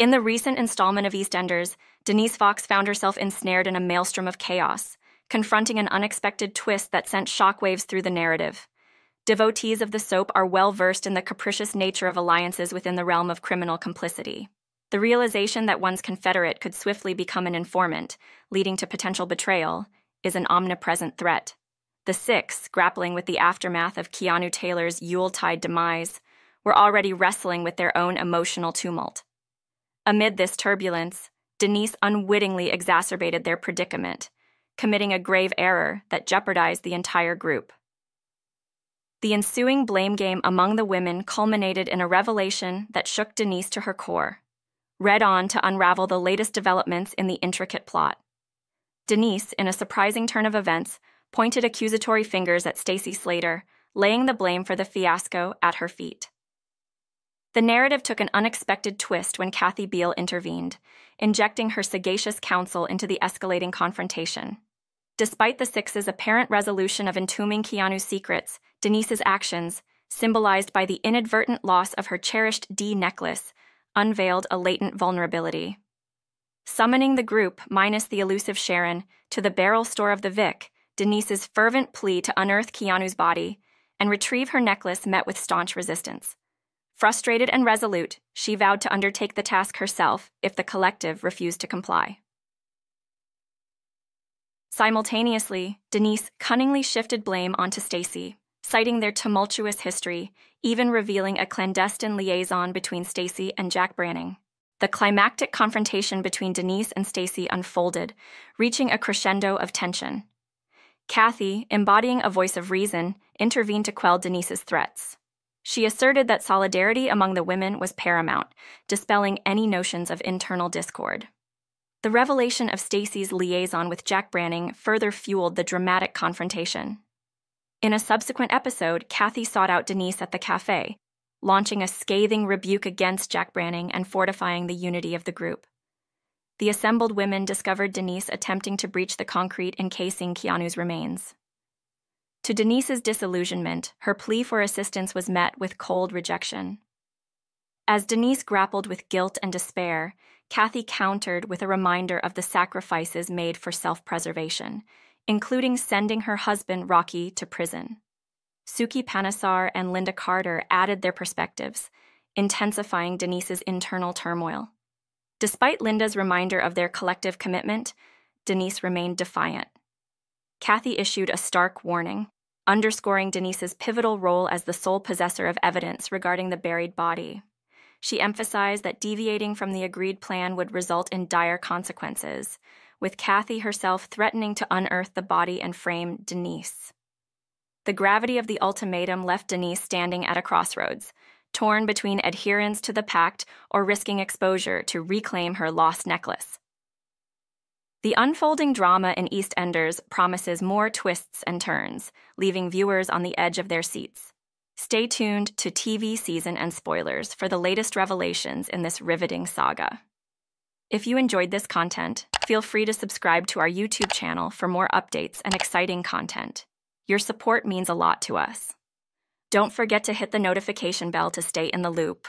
In the recent installment of EastEnders, Denise Fox found herself ensnared in a maelstrom of chaos, confronting an unexpected twist that sent shockwaves through the narrative. Devotees of the soap are well-versed in the capricious nature of alliances within the realm of criminal complicity. The realization that one's confederate could swiftly become an informant, leading to potential betrayal, is an omnipresent threat. The Six, grappling with the aftermath of Keanu Taylor's Yuletide demise, were already wrestling with their own emotional tumult. Amid this turbulence, Denise unwittingly exacerbated their predicament, committing a grave error that jeopardized the entire group. The ensuing blame game among the women culminated in a revelation that shook Denise to her core. Read on to unravel the latest developments in the intricate plot. Denise, in a surprising turn of events, pointed accusatory fingers at Stacey Slater, laying the blame for the fiasco at her feet. The narrative took an unexpected twist when Kathy Beale intervened, injecting her sagacious counsel into the escalating confrontation. Despite the Six's apparent resolution of entombing Keanu's secrets, Denise's actions, symbolized by the inadvertent loss of her cherished D necklace, unveiled a latent vulnerability. Summoning the group, minus the elusive Sharon, to the barrel store of the Vic, Denise's fervent plea to unearth Keanu's body and retrieve her necklace met with staunch resistance. Frustrated and resolute, she vowed to undertake the task herself if the collective refused to comply. Simultaneously, Denise cunningly shifted blame onto Stacey, citing their tumultuous history, even revealing a clandestine liaison between Stacey and Jack Branning. The climactic confrontation between Denise and Stacey unfolded, reaching a crescendo of tension. Kathy, embodying a voice of reason, intervened to quell Denise's threats. She asserted that solidarity among the women was paramount, dispelling any notions of internal discord. The revelation of Stacey's liaison with Jack Branning further fueled the dramatic confrontation. In a subsequent episode, Kathy sought out Denise at the cafe, launching a scathing rebuke against Jack Branning and fortifying the unity of the group. The assembled women discovered Denise attempting to breach the concrete encasing Keanu's remains. To Denise's disillusionment, her plea for assistance was met with cold rejection. As Denise grappled with guilt and despair, Kathy countered with a reminder of the sacrifices made for self-preservation, including sending her husband, Rocky, to prison. Suki Panesar and Linda Carter added their perspectives, intensifying Denise's internal turmoil. Despite Linda's reminder of their collective commitment, Denise remained defiant. Kathy issued a stark warning, underscoring Denise's pivotal role as the sole possessor of evidence regarding the buried body. She emphasized that deviating from the agreed plan would result in dire consequences, with Kathy herself threatening to unearth the body and frame Denise. The gravity of the ultimatum left Denise standing at a crossroads, torn between adherence to the pact or risking exposure to reclaim her lost necklace. The unfolding drama in EastEnders promises more twists and turns, leaving viewers on the edge of their seats. Stay tuned to TV Season and Spoilers for the latest revelations in this riveting saga. If you enjoyed this content, feel free to subscribe to our YouTube channel for more updates and exciting content. Your support means a lot to us. Don't forget to hit the notification bell to stay in the loop.